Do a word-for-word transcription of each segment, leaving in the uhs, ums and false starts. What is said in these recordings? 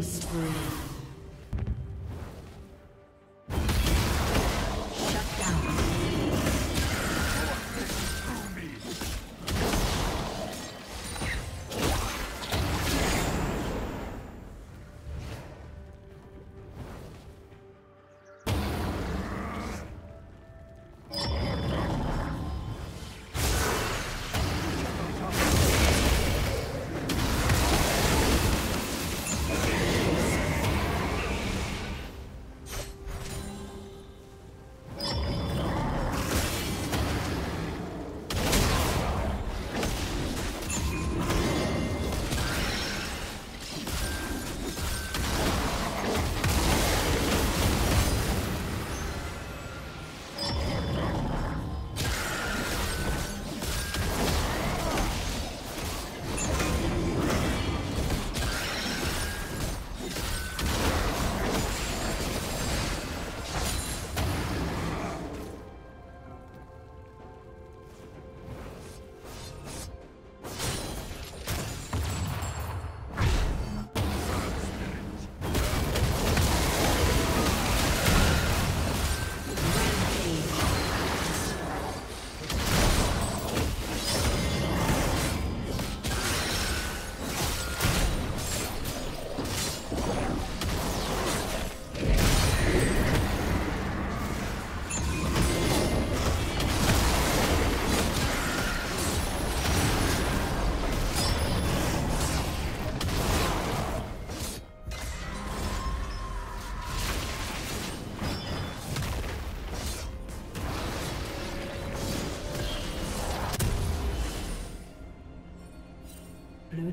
Killing spree. Blue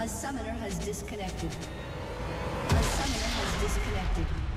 A summoner has disconnected. A summoner has disconnected.